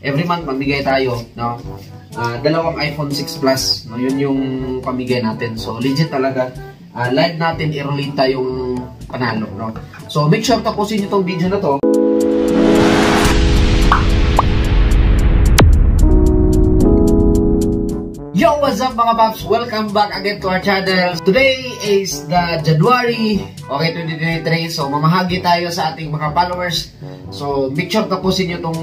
every month mamigay tayo, no? Dalawang iPhone 6 Plus, no? Yun yung pamigay natin. So legit talaga, live natin i-relate tayong panalo, no? So make sure tapusin nyo tong video na to. Yo, what's up mga paps? Welcome back again to our channel. Today is the January, okay, 2023. So mamahagi tayo sa ating mga followers. So make sure tapusin nyo tong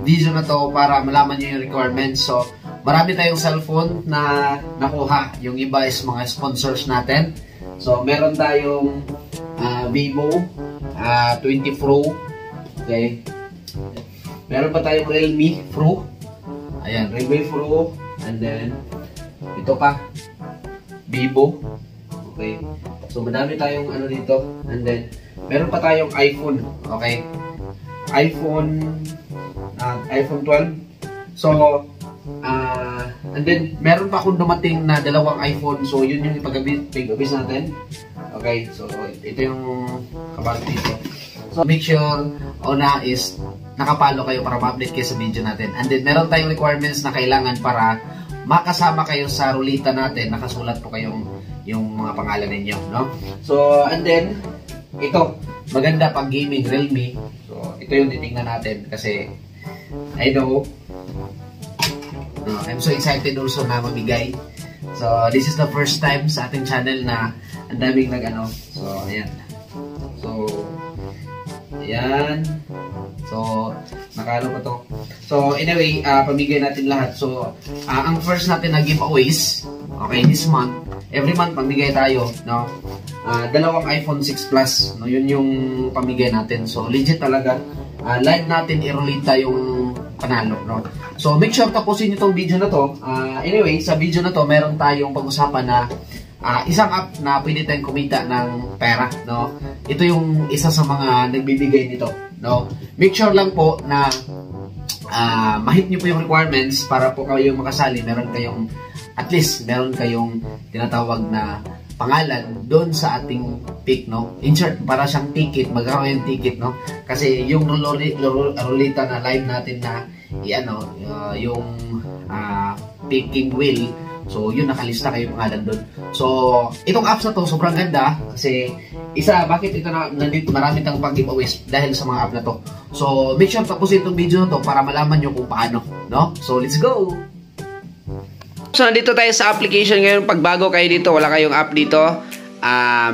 video na to para malaman nyo yung requirements. So marami tayong cellphone na nakuha. Yung iba is mga sponsors natin. So meron tayong Vivo 20 Pro. Okay. Meron pa tayong Realme Pro. Ayan, Realme Pro. And then ito pa, Vivo. Okay. So madami tayong ano dito. And then meron pa tayong iPhone. Okay. iPhone 12. So and then meron pa akong dumating na dalawang iPhone. So yun yung ipag-abis natin. Okay. So ito yung kabalat dito. So make sure una is nakapalo kayo para ma-update kayo sa video natin. And then meron tayong requirements na kailangan para makasama kayo sa rulita natin. Nakasulat po kayong yung mga pangalan ninyo, no? So and then ito, maganda pang gaming, Realme. So ito yung titingnan natin kasi I know, I'm so excited also na mamigay. So this is the first time sa ating channel na ang daming nag-ano. So ayan. So ayan. So, nakano pa to. So, anyway, pamigay natin lahat. So, ang first natin na giveaways, okay, this month, every month pamigay tayo, no? Dalawang iPhone 6 Plus, no? Yun yung pamigay natin. So, legit talaga, live natin i-relate tayong panalo, no? So, make sure tapusin nyo tong video na to. Anyway, sa video na to, meron tayong pag-usapan na isang app na pwede tayong kumita ng pera, no? Ito yung isa sa mga nagbibigay nito, no? Make sure lang po na ma-hit nyo po yung requirements para po kayo makasali. Meron kayong, at least, meron kayong tinatawag na pangalan doon sa ating pick, no? Insert, para siyang ticket, magkakaroon yung ticket, no? Kasi yung ruleta na live natin na ano, yung picking wheel. So, yun, nakalista kayo pangalan doon. So, itong apps na to, sobrang ganda. Kasi, isa, bakit ito na, nandito, marami kang pag-giveaways dahil sa mga app na to. So, make sure tapusin itong video na to para malaman nyo kung paano, no? So, let's go! So, nandito tayo sa application ngayon. Pag bago kayo dito, wala kayong app dito,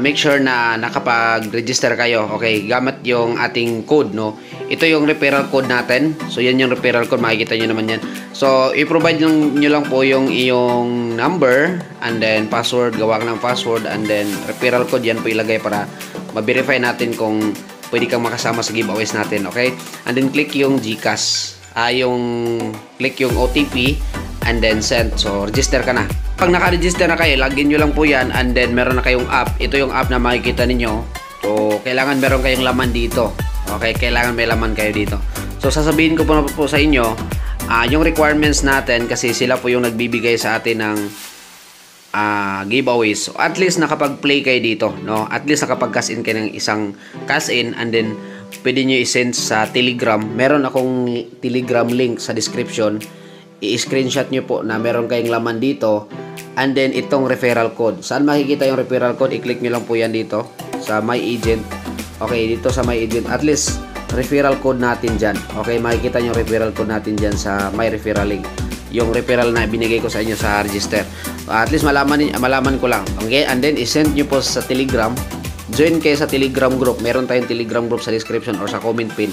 make sure na nakapag-register kayo. Okay, gamit yung ating code, no? Ito yung referral code natin. So, yan yung referral code. Makikita nyo naman yan. So, i-provide nyo lang po yung iyong number and then password, gawa ng password and then referral code, yan po ilagay para ma-verify natin kung pwede kang makasama sa giveaways natin, okay? And then click yung GCash, click yung OTP and then send. So, register ka na. Pag naka-register na kayo, login nyo lang po yan and then meron na kayong app. Ito yung app na makikita ninyo. So, kailangan meron kayong laman dito. Okay, kailangan may laman kayo dito. So, sasabihin ko po sa inyo yung requirements natin kasi sila po yung nagbibigay sa atin ng giveaways. So, at least nakapag-play kayo dito, no? At least nakapag-cash in kayo ng isang cash in and then pwede nyo i-send sa Telegram. Meron akong Telegram link sa description. I-screenshot nyo po na meron kayong laman dito and then itong referral code. Saan makikita yung referral code? I-click nyo lang po yan dito sa My Agent. Okay, dito sa My Agent. At least referral code natin dyan. Okay, makikita nyo referral code natin dyan sa my referral link. Yung referral na binigay ko sa inyo sa register. At least malaman ko lang. Okay, and then isend nyo po sa Telegram. Join kayo sa Telegram group. Meron tayong Telegram group sa description or sa comment pin.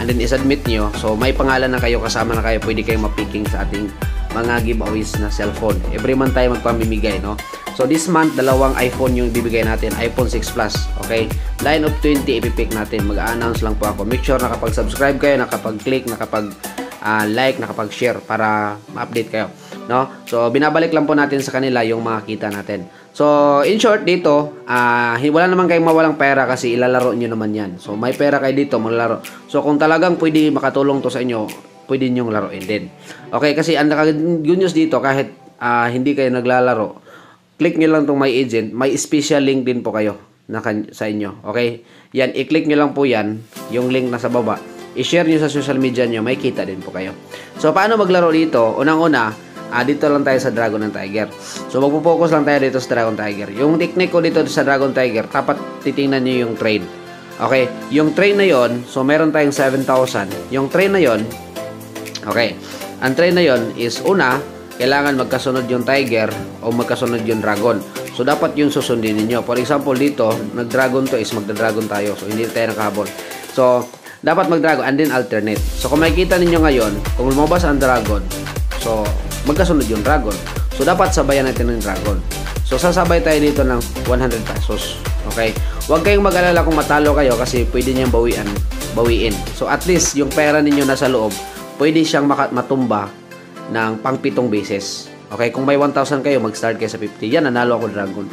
And then isubmit nyo. So, may pangalan na kayo, kasama na kayo. Pwede kayong mapicking sa ating mga giveaways na cellphone. Every month tayo magpamimigay, no? So, this month, dalawang iPhone yung ibibigay natin. iPhone 6 Plus, okay? Line of 20, ipipick natin. Mag-a-announce lang po ako. Make sure nakapag-subscribe kayo, nakapag-click, nakapag-like, nakapag-share para ma-update kayo, no? So, binabalik lang po natin sa kanila yung makita natin. So, in short, dito, wala naman kayong mawalang pera kasi ilalaro nyo naman yan. So, may pera kayo dito, maglalaro. So, kung talagang pwede makatulong to sa inyo, pwede nyong laruin din. Okay, kasi ang good news dito, kahit hindi kayo naglalaro, click nyo lang itong My Agent. May special link din po kayo na sa inyo. Okay? Yan, i-click nyo lang po yan. Yung link nasa baba. i-share nyo sa social media nyo, may kita din po kayo. So, paano maglaro dito? Unang-una, dito lang tayo sa Dragon and Tiger. So, magpo-focus lang tayo dito sa Dragon Tiger. Yung technique ko dito sa Dragon Tiger, dapat titingnan nyo yung train. Okay, yung train na yon, so meron tayong 7,000. Yung train na yon, okay, ang train na yon is una, kailangan magkasunod yung Tiger o magkasunod yung Dragon. So, dapat yung susundin niyo. For example, dito, nag-Dragon to is magda-Dragon tayo. So, hindi tayo nakahabol. So, dapat mag-dragon and then alternate. So, kung makikita ninyo ngayon, kung lumabas ang dragon, so, magkasunod yung dragon. So, dapat sabayan natin ng dragon. So, sasabay tayo dito ng 100 pesos. Okay? Huwag kayong mag-alala kung matalo kayo kasi pwede niyang bawiin. So, at least, yung pera ninyo nasa loob, pwede siyang matumba ng pang-pitong beses. Okay? Kung may 1,000 kayo, mag-start kayo sa 50. Yan, nanalo ako dragon.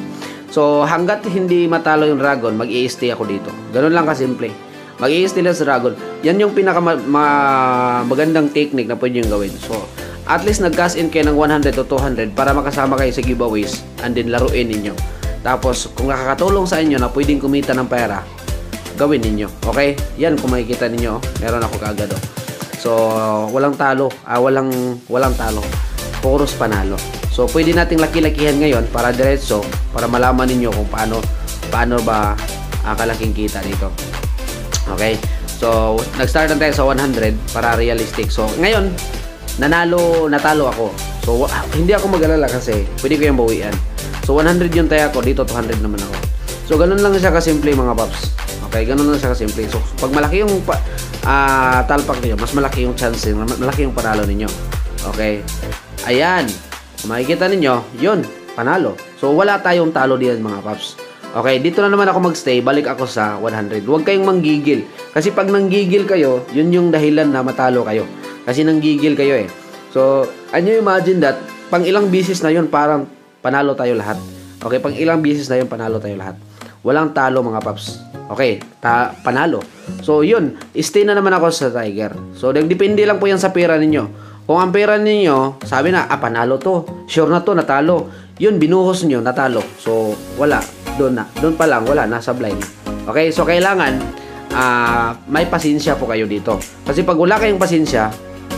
So, hanggat hindi matalo yung dragon, mag-i-stay ako dito. Ganun lang kasimple. Mag-i-steal sa dragon. Yan yung pinakamagandang technique na pwede nyo gawin. So, at least nag-cash in kayo ng 100 to 200 para makasama kayo sa giveaways and then laruin ninyo. Tapos, kung nakakatulong sa inyo na pwedeng kumita ng pera, gawin ninyo. Okay? Yan, kung makikita ninyo, meron ako kaagad. So, walang talo. Walang talo. Puros panalo. So, pwede nating laki-lakihan ngayon para diretso, para malaman ninyo kung paano ba kalaking kita dito. Okay, so nag-start tayo sa 100 para realistic. So ngayon, natalo ako. So hindi ako mag-alala kasi pwede ko yung bawian. So 100 yung tayo ako, dito 200 naman ako. So ganun lang siya kasimple mga paps. Okay, ganun lang siya kasimple. So pag malaki yung talpak niyo, mas malaki yung chance, malaki yung panalo ninyo. Okay, ayan, makikita ninyo, yun, panalo. So wala tayong talo diyan mga paps. Okay, dito na naman ako magstay, balik ako sa 100. Huwag kayong manggigil. Kasi pag nanggigil kayo, yun yung dahilan na matalo kayo. Kasi nanggigil kayo eh. So, can you imagine that? Pang ilang bisis na yun, parang panalo tayo lahat. Okay, pang ilang bisis na yun, panalo tayo lahat. Walang talo mga paps. Okay, panalo. So, yun, stay na naman ako sa Tiger. So, depende lang po yan sa pera ninyo. Kung ang pera ninyo, sabi na, panalo to. Sure na to, natalo. Yun, binuhos nyo, natalo. So, wala. Doon pa lang, wala, nasa blind. Okay, so kailangan may pasensya po kayo dito. Kasi pag wala kayong pasensya,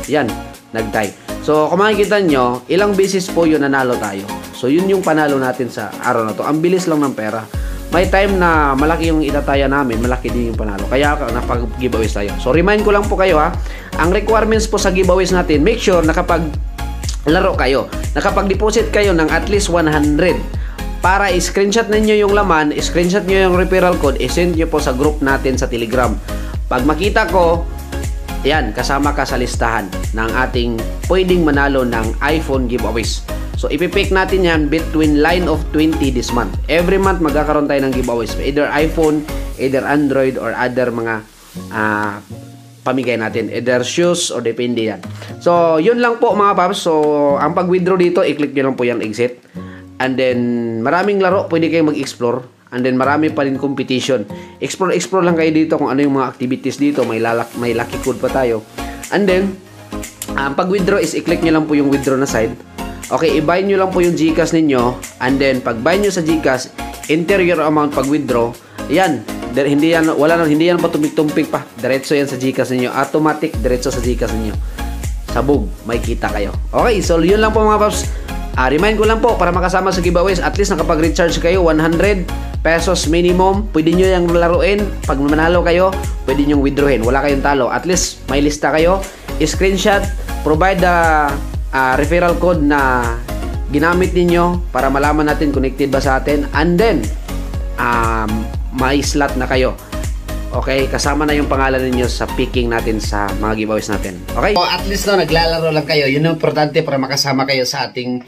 yan, nag-tie. So, kung makikita nyo, ilang beses po yun nanalo tayo. So, yun yung panalo natin sa araw na to. Ang bilis lang ng pera. May time na malaki yung itataya namin, malaki din yung panalo. Kaya napag-giveaways tayo. So, remind ko lang po kayo ha, ang requirements po sa giveaways natin, make sure na kapag laro kayo, nakapag-deposit kayo ng at least 100. Para i-screenshot ninyo yung laman, screenshot nyo yung referral code, i-send nyo po sa group natin sa Telegram. Pag makita ko, yan, kasama ka sa listahan ng ating pwedeng manalo ng iPhone giveaways. So, ipipick natin yan between line of 20 this month. Every month, magkakaroon tayo ng giveaways. Either iPhone, either Android, or other mga pamigay natin. Either shoes, or depende yan. So, yun lang po mga paps. So, ang pag-withdraw dito, i-click nyo lang po yung exit. And then, maraming laro, pwede kayong mag-explore. And then, marami pa rin competition. Explore lang kayo dito kung ano yung mga activities dito. May lucky code pa tayo. And then, pag-withdraw is i-click nyo lang po yung withdraw na side. Okay, i-buy nyo lang po yung GCash ninyo. And then, pag-buy nyo sa GCash, interior amount pag-withdraw. Ayan, hindi yan pa tumpik-tumpik pa. Diretso yan sa GCash ninyo. Automatic, diretso sa GCash ninyo. Sabog, may kita kayo. Okay, so yun lang po mga paps. Remind ko lang po, para makasama sa giveaways, at least nakapag-recharge kayo, 100 pesos minimum, pwede nyo yung laruin. Pag manalo kayo, pwede nyo withdrawin, wala kayong talo, at least may lista kayo, screenshot, provide the referral code na ginamit ninyo para malaman natin connected ba sa atin. And then may slot na kayo. Okay, kasama na yung pangalan ninyo sa picking natin sa mga giveaways natin. Okay? So, at least no, naglalaro lang kayo. Yun ang importante para makasama kayo sa ating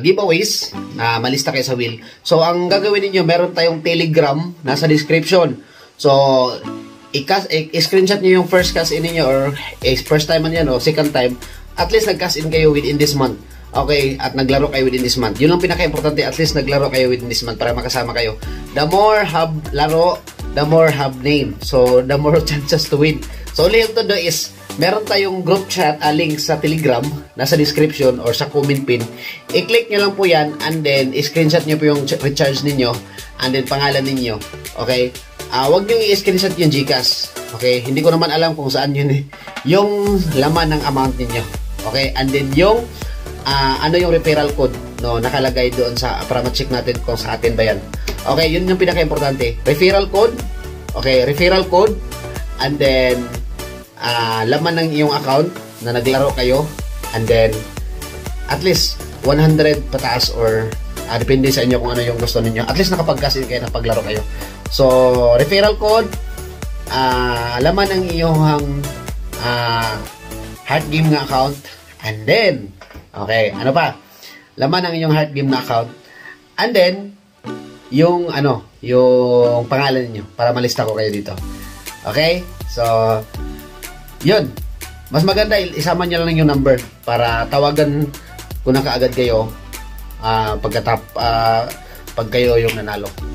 giveaways na malista kayo sa wheel. So, ang gagawin niyo, meron tayong Telegram nasa description. So, i-screenshot niyo yung first cash in niyo or first time man yan o second time. At least nag-cash in kayo within this month. Okay, at naglaro kayo within this month. Yun ang pinaka-importante, at least naglaro kayo within this month para makasama kayo. The more have laro, the more have name. So, the more chances to win. So, only yung to do is, meron tayong group chat, link sa Telegram, nasa description or sa comment pin. I-click nyo lang po yan and then, i-screenshot nyo po yung recharge ninyo and then, pangalan ninyo. Okay? Huwag nyo i-screenshot yung GCash. Okay? Hindi ko naman alam kung saan yun eh. Yung laman ng amount niyo. Okay? And then yung ano yung referral code no nakalagay doon sa para ma-check natin kung sa atin ba yan. Okay, yun yung pinaka-importante. Referral code. Okay, referral code. And then laman ng iyong account na naglaro kayo. And then at least 100 pataas or depende sa inyo kung ano yung gusto ninyo. At least nakapag-cash kayo, nakapaglaro kayo. So, referral code, laman ng iyong heart game na account, and then, okay, ano pa? Laman ng iyong heart game na account, and then, yung, ano, yung pangalan niyo para malista ko kayo dito. Okay? So, yun. Mas maganda, isama nyo lang yung number para tawagan ko na kaagad kayo pag kayo yung nanalo.